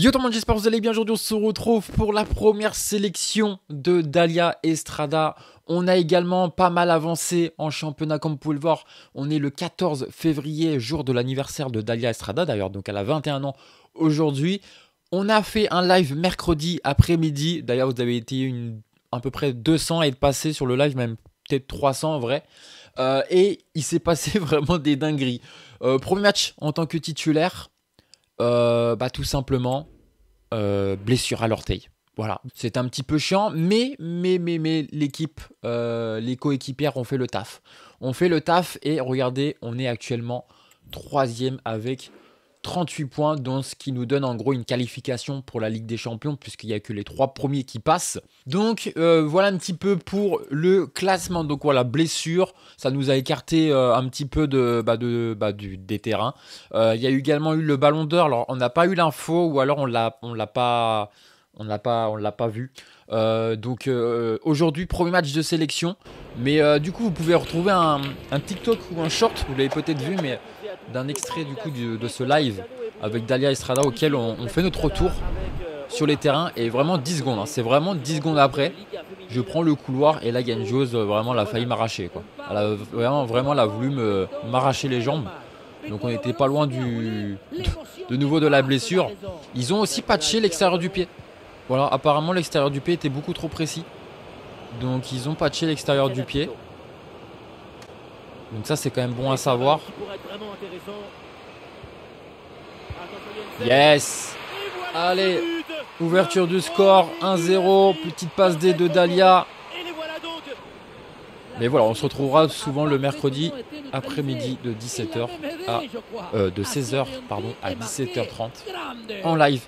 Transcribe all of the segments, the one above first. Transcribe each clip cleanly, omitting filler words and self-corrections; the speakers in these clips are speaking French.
Yo tout le monde, j'espère que vous allez bien. Aujourd'hui on se retrouve pour la première sélection de Dalia Estrada. On a également pas mal avancé en championnat comme vous pouvez le voir. On est le 14 février, jour de l'anniversaire de Dalia Estrada d'ailleurs, donc elle a 21 ans aujourd'hui. On a fait un live mercredi après-midi, d'ailleurs vous avez été à peu près 200 à être passés sur le live, même peut-être 300 en vrai. Et il s'est passé vraiment des dingueries. Premier match en tant que titulaire. Tout simplement blessure à l'orteil. Voilà, c'est un petit peu chiant, mais l'équipe, les coéquipières ont fait le taf. On fait le taf et regardez, on est actuellement 3e avec 38 points, donc ce qui nous donne en gros une qualification pour la Ligue des Champions puisqu'il n'y a que les 3 premiers qui passent. Donc voilà un petit peu pour le classement. Donc voilà, blessure, ça nous a écarté un petit peu des terrains. Il y a également eu le ballon d'or. Alors on n'a pas eu l'info ou alors on l'a pas vu. Aujourd'hui, premier match de sélection. Mais du coup, vous pouvez retrouver un TikTok ou un short, vous l'avez peut-être vu, mais d'un extrait du coup de ce live avec Dalia Estrada auquel on fait notre retour sur les terrains. Et vraiment 10 secondes, hein, c'est vraiment 10 secondes après, je prends le couloir et là il y a une joueuse, vraiment elle a failli m'arracher quoi. Elle a vraiment elle a voulu m'arracher les jambes. Donc on n'était pas loin de nouveau de la blessure. Ils ont aussi patché l'extérieur du pied. Voilà, apparemment l'extérieur du pied était beaucoup trop précis. Donc ils ont patché l'extérieur du pied. Donc ça c'est quand même bon à savoir. Yes. Allez, ouverture du score, 1-0, petite passe D de Dalia. Mais voilà, on se retrouvera souvent le mercredi après-midi de 16h à 17h30 en live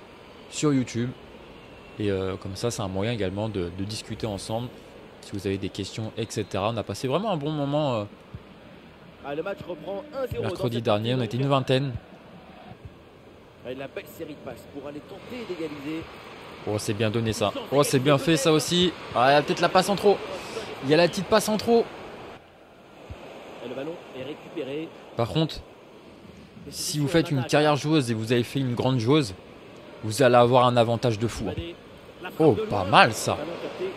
sur YouTube. Et comme ça, c'est un moyen également de discuter ensemble si vous avez des questions, etc. On a passé vraiment un bon moment le match reprend 1-0 mercredi dernier, on était une vingtaine. La belle série de passes pour aller tenter d'égaliser. Oh, c'est bien donné ça. Oh, c'est bien fait ça aussi. Ah, il y a peut-être la passe en trop. Il y a la petite passe en trop. Et le ballon est récupéré. Par contre, si vous faites une carrière joueuse et vous avez fait une grande joueuse, vous allez avoir un avantage de fou. Oh, pas mal ça.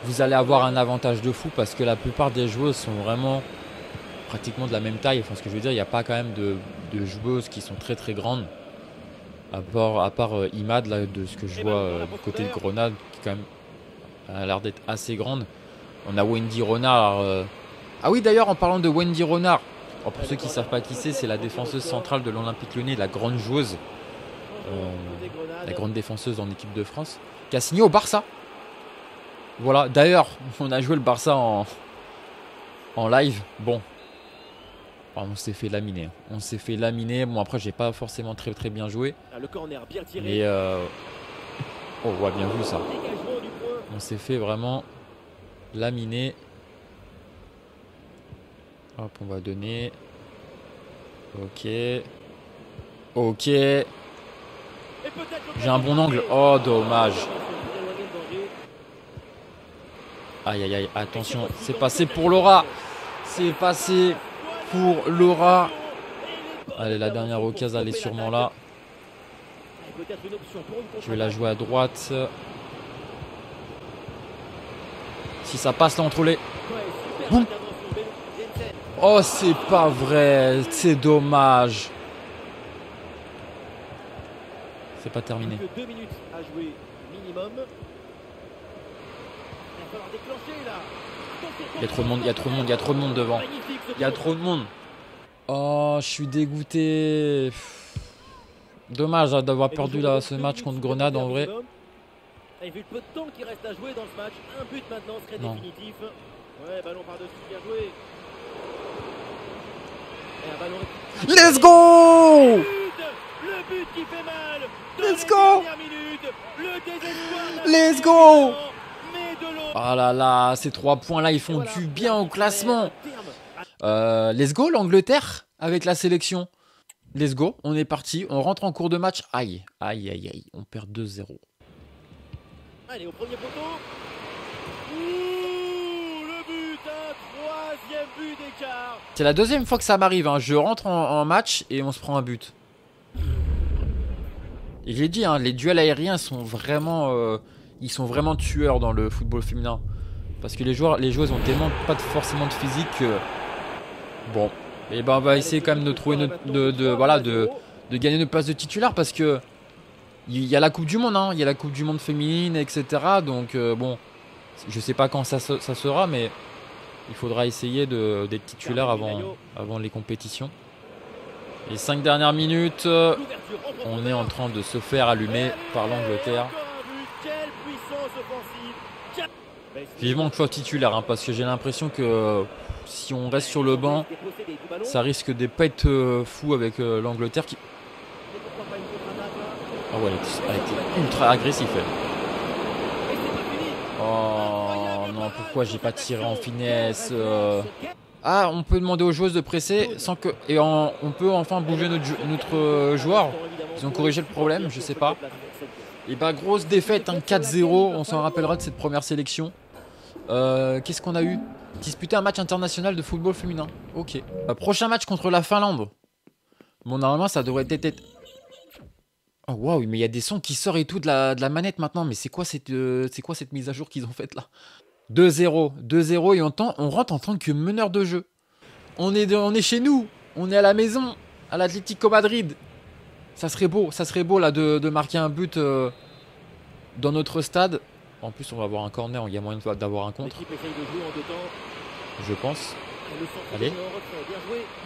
Vous allez avoir un avantage de fou parce que la plupart des joueuses sont vraiment pratiquement de la même taille. Enfin, ce que je veux dire, il n'y a pas quand même de joueuses qui sont très très grandes. À part Imad, là, de ce que je vois du côté de Grenade, qui quand même a l'air d'être assez grande. On a Wendy Renard. Ah oui, d'ailleurs, en parlant de Wendy Renard, alors, pour ceux qui ne savent pas qui c'est la défenseuse centrale de l'Olympique Lyonnais, la grande joueuse, la grande défenseuse en équipe de France, qui a signé au Barça. Voilà, d'ailleurs, on a joué le Barça en live. Bon. On s'est fait laminer. On s'est fait laminer. Bon, après, j'ai pas forcément très très bien joué. Le corner bien tiré. Et oh, ouais, bien vu ça. On s'est fait vraiment laminer. Hop, on va donner. Ok. Ok. J'ai un bon angle. Oh, dommage. Aïe, aïe, aïe. Attention. C'est passé pour Laura. C'est passé pour Laura. Allez, la dernière occasion, elle est sûrement là. Je vais la jouer à droite. Si ça passe là entre les... Boum. Oh, c'est pas vrai. C'est dommage. C'est pas terminé. Il y a trop de monde, il y a trop de monde, il y a trop de monde devant. Il y a trop de monde. Oh, je suis dégoûté. Dommage d'avoir perdu là, ce match contre Grenade en vrai. Et vu le peu de temps qu'il reste à jouer dans ce match, un but maintenant serait définitif. Ouais, ballon par-dessus, bien joué. Et un ballon. Let's go! Le but qui fait mal. Let's go! Let's go! Ah là là, ces 3 points là, ils font du bien au classement. Let's go l'Angleterre avec la sélection. Let's go, on est parti, on rentre en cours de match. Aïe, aïe, aïe, aïe, on perd 2-0. Allez, au premier poteau. Le but, un 3e but d'écart. C'est la 2e fois que ça m'arrive, hein. Je rentre en match et on se prend un but. Et je l'ai dit, hein, les duels aériens sont vraiment, ils sont vraiment tueurs dans le football féminin. Parce que les joueuses ont tellement pas forcément de physique. Bon, et ben on va essayer quand même de trouver notre, de gagner notre place de titulaire parce que il y a la Coupe du Monde, hein, il y a la Coupe du Monde féminine, etc. Donc bon, je sais pas quand ça sera, mais il faudra essayer d'être titulaire avant les compétitions. Les 5 dernières minutes, on est en train de se faire allumer par l'Angleterre. Vivement que je sois titulaire, hein, parce que j'ai l'impression que si on reste sur le banc, ça risque de pas être fou avec l'Angleterre qui... Ah ouais, elle était ultra agressive. Oh non, pourquoi j'ai pas tiré en finesse Ah, on peut demander aux joueuses de presser sans que... Et on peut enfin bouger notre joueur. Ils ont corrigé le problème, je sais pas. Et bah grosse défaite, hein, 4-0, on s'en rappellera de cette première sélection. Qu'est-ce qu'on a eu? Disputer un match international de football féminin. Ok. Prochain match contre la Finlande. Bon, normalement, ça devrait être... Oh, waouh, mais il y a des sons qui sortent et tout de la manette maintenant. Mais c'est quoi cette mise à jour qu'ils ont faite là? 2-0. 2-0 et on rentre en tant que meneur de jeu. On est chez nous. On est à la maison. À l'Atlético Madrid. Ça serait beau là de marquer un but dans notre stade. En plus, on va avoir un corner, il y a moyen d'avoir un contre. Je pense. Allez.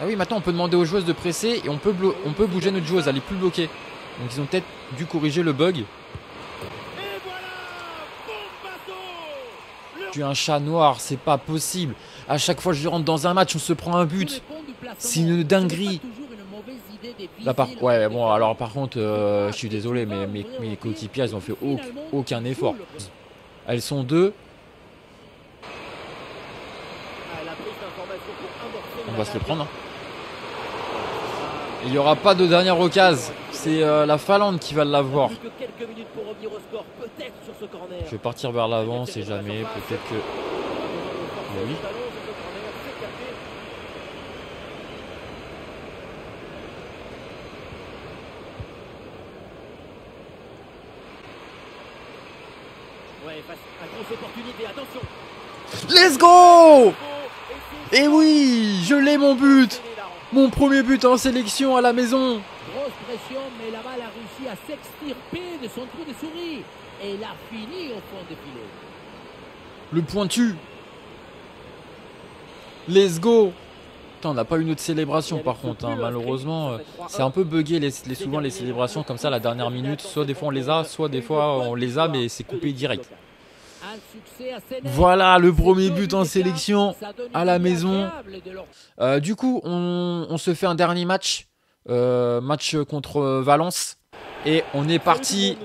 Ah oui, maintenant on peut demander aux joueuses de presser et on peut bouger notre joueuse, elle est plus bloquée. Donc ils ont peut-être dû corriger le bug. Tu es un chat noir, c'est pas possible. À chaque fois que je rentre dans un match, on se prend un but. C'est une dinguerie. Là, ouais, bon, alors par contre, je suis désolé, mais mes coéquipiers, ils ont fait aucun effort. Elles sont deux. On va se le prendre. Hein. Il n'y aura pas de dernière occasion. C'est la Finlande qui va l'avoir. Je vais partir vers l'avant, c'est jamais. Peut-être que... Bah oui. Let's go! Et oui, je l'ai mon but, mon premier but en sélection à la maison. Grosse pression, mais la balle a réussi à s'extirper de son trou de souris et il a fini au point de filet. Le pointu. Let's go. Putain, on n'a pas eu notre célébration par contre, hein. Malheureusement, c'est un peu bugué souvent les célébrations comme ça à la dernière minute. Soit des fois on les a, soit des fois on les a mais c'est coupé direct. Voilà le premier but en sélection à la maison. Du coup, on se fait un dernier match, match contre Valence. Et on est parti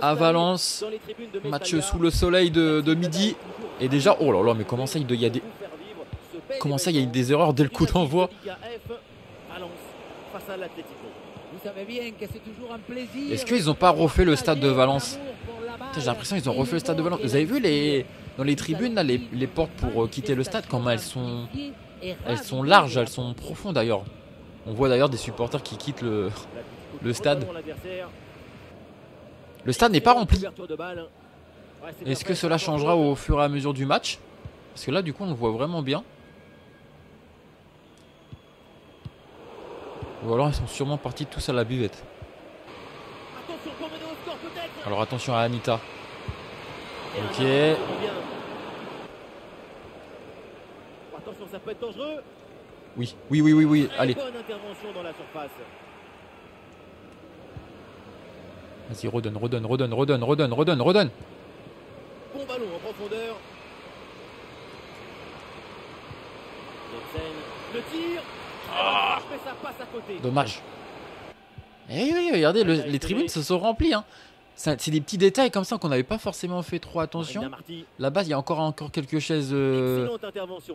à Valence, match sous le soleil de midi. Et déjà, oh là là, mais comment ça il y a des... Comment ça, il y a eu des erreurs dès le coup d'envoi? Est-ce qu'ils n'ont pas refait le stade de Valence? J'ai l'impression qu'ils ont refait le stade de Valence. Vous avez vu dans les tribunes, là, les portes pour quitter le stade, comment elles sont larges, elles sont profondes d'ailleurs. On voit d'ailleurs des supporters qui quittent le stade. Le stade n'est pas rempli. Est-ce que cela changera au fur et à mesure du match? Parce que là, du coup, on le voit vraiment bien. Ou alors ils sont sûrement partis tous à la buvette. Alors attention à Anita. Ok. Attention, ça peut être dangereux. Oui, oui, oui, oui, oui. Allez. Vas-y, redonne. Bon ballon en profondeur. Le tir. Ah, dommage. Eh oui, regardez, les tribunes se sont remplies. Hein. C'est des petits détails comme ça qu'on n'avait pas forcément fait trop attention. Là-bas, il y a encore quelques chaises. Mais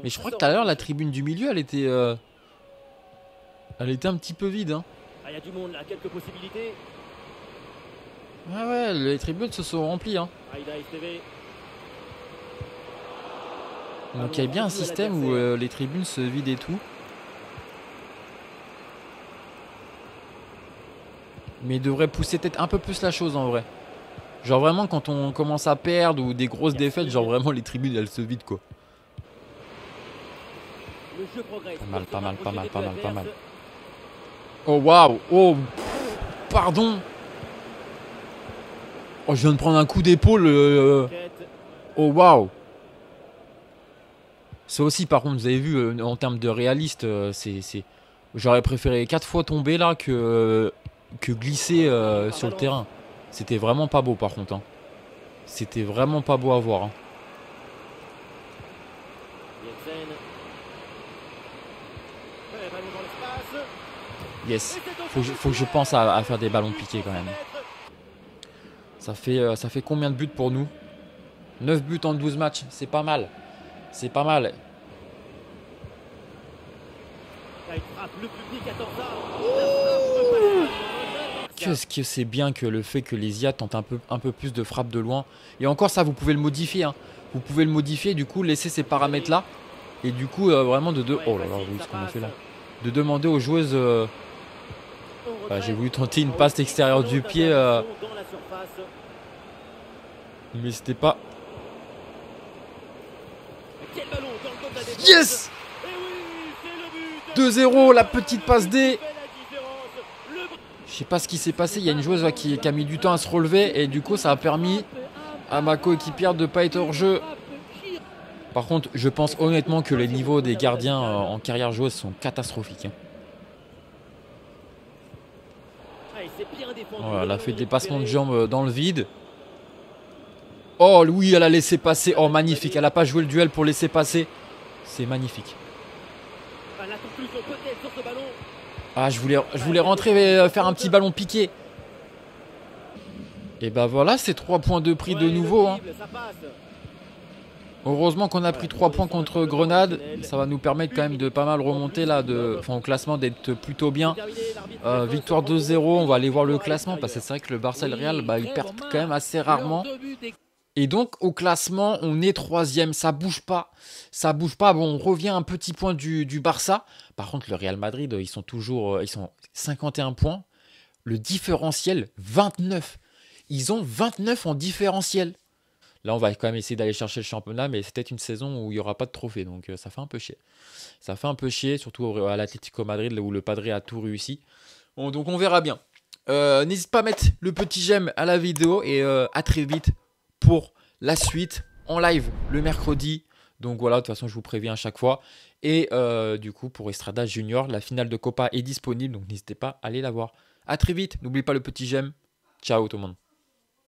je crois que tout à l'heure, la tribune du milieu, elle était un petit peu vide. Hein. Ah, y a du monde là, quelques possibilités. Ouais, ouais, les tribunes se sont remplies. Hein. Donc il y a bien un système où les tribunes se vident et tout. mais il devrait pousser peut-être un peu plus la chose en vrai. Genre vraiment quand on commence à perdre ou des grosses défaites, genre vraiment les tribunes elles se vident quoi. Pas mal. Oh waouh, oh pardon. Oh je viens de prendre un coup d'épaule. Oh waouh. Ça aussi par contre vous avez vu en termes de réaliste, c'est j'aurais préféré 4 fois tomber là que glisser sur le terrain. C'était vraiment pas beau par contre. Hein. C'était vraiment pas beau à voir. Hein. Yes. Faut que je pense à faire des ballons piqués quand même. Ça fait combien de buts pour nous? 9 buts en 12 matchs. C'est pas mal. C'est pas mal. Qu'est-ce que c'est bien que le fait que les IA tentent un peu plus de frappe de loin. Et encore ça, vous pouvez le modifier. Hein. Vous pouvez le modifier, du coup, laisser ces paramètres-là. Et du coup, vraiment de... Oh là là, oui, ce qu'on a fait là. De demander aux joueuses... j'ai voulu tenter une passe extérieure du pied. Mais c'était pas... Yes! 2-0, la petite passe D. Je sais pas ce qui s'est passé, il y a une joueuse là, qui a mis du temps à se relever et du coup ça a permis à ma coéquipière de ne pas être hors jeu. Par contre, je pense honnêtement que les niveaux des gardiens en carrière joueuse sont catastrophiques. Hein. Voilà, elle a fait des passements de jambes dans le vide. Oh oui, elle a laissé passer. Oh magnifique, elle n'a pas joué le duel pour laisser passer. C'est magnifique. Ah, je voulais rentrer et faire un petit ballon piqué. Et bah voilà, c'est 3 points de prix de nouveau. Hein. Heureusement qu'on a pris 3 points contre Grenade. Ça va nous permettre quand même de pas mal remonter là, enfin, au classement, d'être plutôt bien. Victoire 2-0, on va aller voir le classement. Parce que c'est vrai que le Barça et le Real, bah, ils perdent quand même assez rarement. Et donc au classement, on est 3e, ça bouge pas, ça bouge pas. Bon, on revient un petit point du Barça. Par contre, le Real Madrid, ils sont 51 points. Le différentiel 29. Ils ont 29 en différentiel. Là, on va quand même essayer d'aller chercher le championnat, mais c'est peut-être une saison où il n'y aura pas de trophée, donc ça fait un peu chier. Ça fait un peu chier, surtout à l'Atlético Madrid où le Padre a tout réussi. Bon, donc on verra bien. N'hésite pas à mettre le petit j'aime à la vidéo et à très vite. Pour la suite en live le mercredi. Donc voilà, de toute façon, je vous préviens à chaque fois. Et du coup, pour Estrada Junior, la finale de Copa est disponible. Donc n'hésitez pas à aller la voir. A très vite. N'oubliez pas le petit j'aime. Ciao tout le monde.